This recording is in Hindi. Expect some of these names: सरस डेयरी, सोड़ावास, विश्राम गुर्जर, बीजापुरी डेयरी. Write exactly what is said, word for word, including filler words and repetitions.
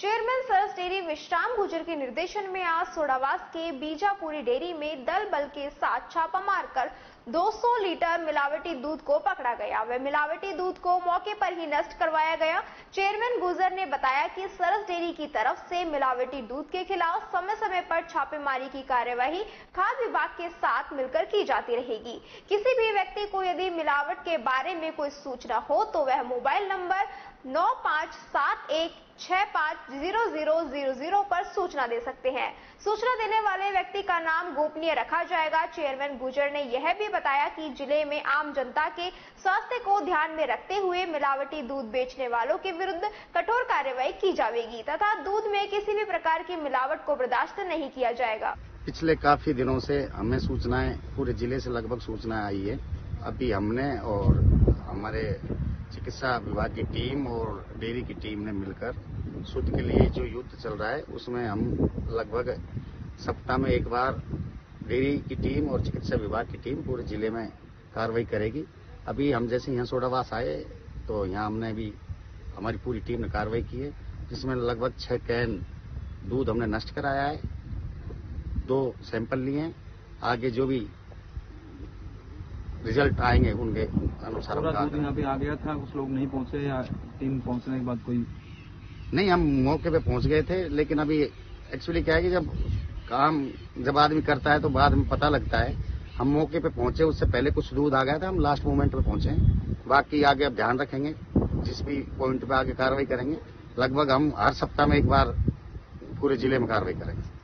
चेयरमैन सरस डेयरी विश्राम गुर्जर के निर्देशन में आज सोड़ावास के बीजापुरी डेयरी में दल बल के साथ छापा मारकर दो सौ लीटर मिलावटी दूध को पकड़ा गया। वह मिलावटी दूध को मौके पर ही नष्ट करवाया गया। चेयरमैन गुर्जर ने बताया कि सरस डेयरी की तरफ से मिलावटी दूध के खिलाफ समय समय पर छापेमारी की कार्यवाही खाद्य विभाग के साथ मिलकर की जाती रहेगी। किसी भी व्यक्ति को यदि मिलावट के बारे में कोई सूचना हो तो वह मोबाइल नंबर नौ पाँच सात एक छह पाँच जीरो जीरो जीरो जीरो पर सूचना दे सकते हैं। सूचना देने वाले व्यक्ति का नाम गोपनीय रखा जाएगा। चेयरमैन गुर्जर ने यह भी बताया कि जिले में आम जनता के स्वास्थ्य को ध्यान में रखते हुए मिलावटी दूध बेचने वालों के विरुद्ध कठोर कार्रवाई की जाएगी तथा दूध में किसी भी प्रकार की मिलावट को बर्दाश्त नहीं किया जाएगा। पिछले काफी दिनों से हमें सूचनाएं पूरे जिले से लगभग सूचना आई है। अभी हमने और हमारे चिकित्सा विभाग की टीम और डेयरी की टीम ने मिलकर शुद्ध के लिए जो युद्ध चल रहा है उसमें हम लगभग सप्ताह में एक बार डेयरी की टीम और चिकित्सा विभाग की टीम पूरे जिले में कार्रवाई करेगी। अभी हम जैसे यहाँ सोड़ावास आए तो यहाँ हमने भी हमारी पूरी टीम ने कार्रवाई की है, जिसमें लगभग छह कैन दूध हमने नष्ट कराया है। दो सैंपल लिए हैं, आगे जो भी रिजल्ट आएंगे उनके अनुसार। यहाँ पे आ गया था, कुछ लोग नहीं पहुंचे या टीम पहुंचने के बाद कोई नहीं, हम मौके पे पहुंच गए थे। लेकिन अभी एक्चुअली क्या है कि जब काम जब आदमी करता है तो बाद में पता लगता है। हम मौके पे पहुंचे, उससे पहले कुछ दूध आ गया था, हम लास्ट मोमेंट पे पहुंचे। बाकी आगे अब ध्यान रखेंगे, जिस भी पॉइंट पे आगे कार्रवाई करेंगे। लगभग हम हर सप्ताह में एक बार पूरे जिले में कार्रवाई करेंगे।